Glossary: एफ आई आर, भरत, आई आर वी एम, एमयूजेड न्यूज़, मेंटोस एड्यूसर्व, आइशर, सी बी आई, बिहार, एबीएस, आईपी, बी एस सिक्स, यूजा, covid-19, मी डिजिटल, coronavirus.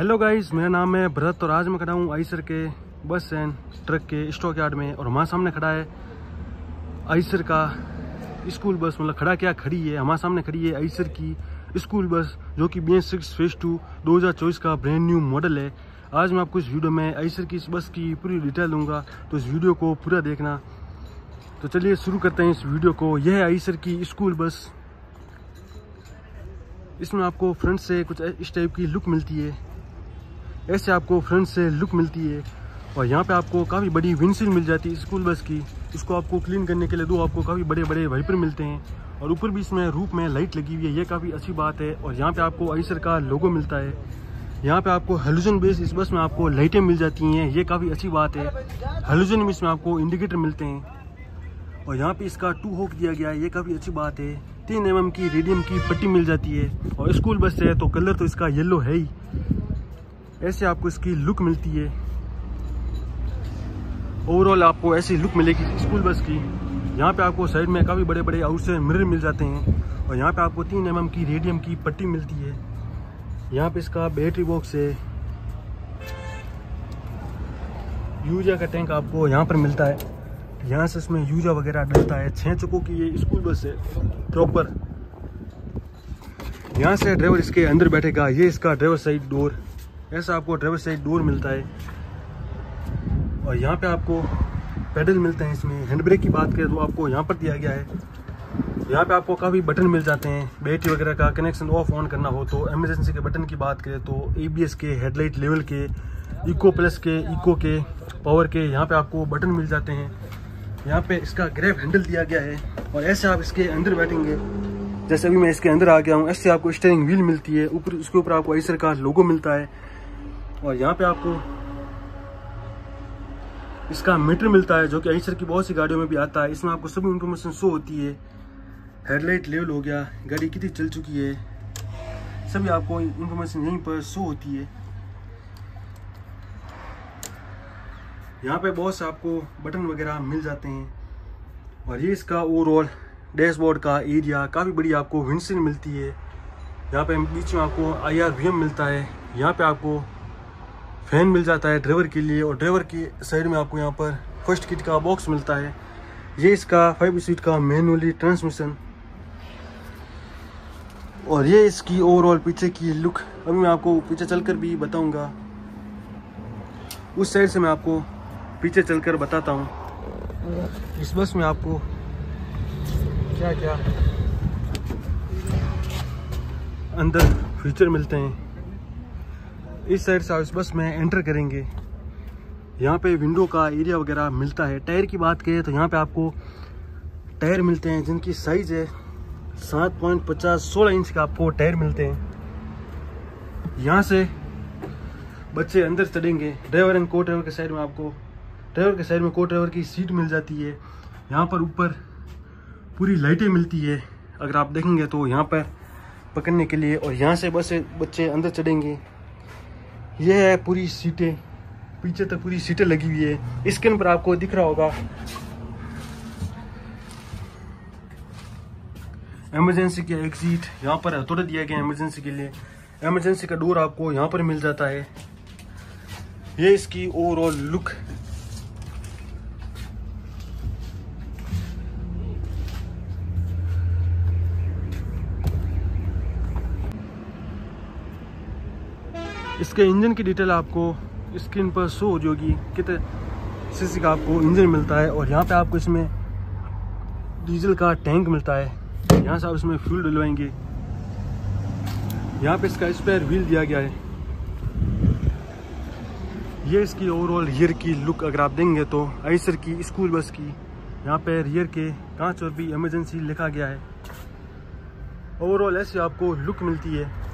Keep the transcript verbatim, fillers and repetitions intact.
Hello guys, मेरा नाम है भरत और आज मैं खड़ा हूँ आइशर के बस एंड ट्रक के स्टॉक यार्ड में। और हमारे सामने खड़ा है आइशर का स्कूल बस, मतलब खड़ा क्या खड़ी है, हमारे सामने खड़ी है आइशर की स्कूल बस जो कि बी एस सिक्स phase two दो हज़ार चौबीस का ब्रांड न्यू मॉडल है। आज मैं आपको इस वीडियो में आइशर की इस बस की पूरी डिटेल दूँगा, तो इस वीडियो को पूरा देखना। तो चलिए शुरू करते हैं इस वीडियो को। यह है आइशर की स्कूल बस, इसमें आपको फ्रंट से कुछ इस टाइप की लुक मिलती है, ऐसे आपको फ्रंट से लुक मिलती है। और यहाँ पे आपको काफ़ी बड़ी विंडशील्ड मिल जाती है स्कूल बस की, इसको आपको क्लीन करने के लिए दो आपको काफ़ी बड़े बड़े वाइपर मिलते हैं। और ऊपर भी इसमें रूप में लाइट लगी हुई है, ये काफ़ी अच्छी बात है। और यहाँ पे आपको आइशर का लोगो मिलता है, यहाँ पे आपको हेलोजन बेस इस बस में आपको लाइटें मिल जाती हैं, ये काफ़ी अच्छी बात है। हेलोजन में इसमें आपको इंडिकेटर मिलते हैं। और यहाँ पर इसका टू हॉक दिया गया है, ये काफ़ी अच्छी बात है। तीन एम एम की रेडियम की पट्टी मिल जाती है और स्कूल बस है तो कलर तो इसका येलो है ही, ऐसे आपको इसकी लुक मिलती है। ओवरऑल आपको ऐसी लुक मिलेगी स्कूल बस की। यहाँ पे आपको साइड में काफ़ी बड़े बड़े आउटसाइड मिरर मिल जाते हैं। और यहाँ पे आपको तीन एम एम की रेडियम की पट्टी मिलती है। यहाँ पे इसका बैटरी बॉक्स है, यूजा का टैंक आपको यहाँ पर मिलता है, यहाँ से इसमें यूजा वगैरह डलता है। छः चक्कों की ये स्कूल बस है प्रॉपर। यहाँ से ड्राइवर इसके अंदर बैठेगा, ये इसका ड्राइवर साइड डोर, ऐसा आपको ड्राइवर साइड डोर मिलता है। और यहाँ पे आपको पेडल मिलते हैं। इसमें हैंड ब्रेक की बात करें तो आपको यहाँ पर दिया गया है। यहाँ पे आपको काफ़ी बटन मिल जाते हैं, बैटरी वगैरह का कनेक्शन ऑफ ऑन करना हो तो। एमरजेंसी के बटन की बात करें तो एबीएस के, हेडलाइट लेवल के, इको प्लस के, इको के, पावर के, यहाँ पर आपको बटन मिल जाते हैं। यहाँ पर इसका ग्रैब हैंडल दिया गया है और ऐसे आप इसके अंदर बैठेंगे, जैसे अभी मैं इसके अंदर आ गया हूँ, ऐसे आपको स्टीयरिंग व्हील मिलती है, ऊपर उसके ऊपर आपको आइशर का लोगो मिलता है। और यहाँ पे आपको इसका मीटर मिलता है जो कि आइशर की बहुत सी गाड़ियों में भी आता है, इसमें आपको सभी इंफॉर्मेशन शो होती है। हेडलाइट लेवल हो गया, गाड़ी कितनी चल चुकी है, सभी आपको इंफॉर्मेशन यहीं पर शो होती है। यहाँ पे बहुत से आपको बटन वगैरह मिल जाते हैं। और ये इसका ओवरऑल डैशबोर्ड का एरिया, काफ़ी बड़ी आपको विंडशील्ड मिलती है। यहाँ पे बीच में आपको आई आर वी एम मिलता है, यहाँ पे आपको फैन मिल जाता है ड्राइवर के लिए। और ड्राइवर की साइड में आपको यहाँ पर फर्स्ट किट का बॉक्स मिलता है। ये इसका फाइव सीट का मैनुअली ट्रांसमिशन। और ये इसकी ओवरऑल पीछे की लुक, अभी मैं आपको पीछे चलकर भी बताऊंगा, उस साइड से मैं आपको पीछे चलकर बताता हूँ इस बस में आपको क्या क्या अंदर फीचर मिलते हैं। इस साइड से इस बस में एंटर करेंगे, यहाँ पे विंडो का एरिया वगैरह मिलता है। टायर की बात करें तो यहाँ पे आपको टायर मिलते हैं जिनकी साइज़ है सात पॉइंट पचास सोलह इंच का आपको टायर मिलते हैं। यहाँ से बच्चे अंदर चढ़ेंगे, ड्राइवर एंड को ड्राइवर के साइड में आपको ड्राइवर के साइड में को ड्राइवर की सीट मिल जाती है। यहाँ पर ऊपर पूरी लाइटें मिलती है, अगर आप देखेंगे तो यहाँ पर पकड़ने के लिए। और यहाँ से बस बच्चे अंदर चढ़ेंगे, यह है पूरी सीटें, पीछे तक पूरी सीटें लगी हुई है, स्क्रीन पर आपको दिख रहा होगा। एमरजेंसी की एग्जिट यहाँ पर हथौड़ा दिया गया है एमरजेंसी के लिए, एमरजेंसी का डोर आपको यहाँ पर मिल जाता है। ये इसकी ओवरऑल लुक। इसके इंजन की डिटेल आपको स्क्रीन पर शो हो जाएगी, कितने सीसी का आपको इंजन मिलता है। और यहाँ पे आपको इसमें डीजल का टैंक मिलता है, यहाँ से आप इसमें फ्यूल डलवाएंगे। यहाँ पे इसका स्पेयर व्हील दिया गया है। ये इसकी ओवरऑल रियर की लुक, अगर आप देंगे तो आइशर की स्कूल बस की यहाँ पे रियर के कांच और भी इमरजेंसी लिखा गया है। ओवरऑल ऐसी आपको लुक मिलती है।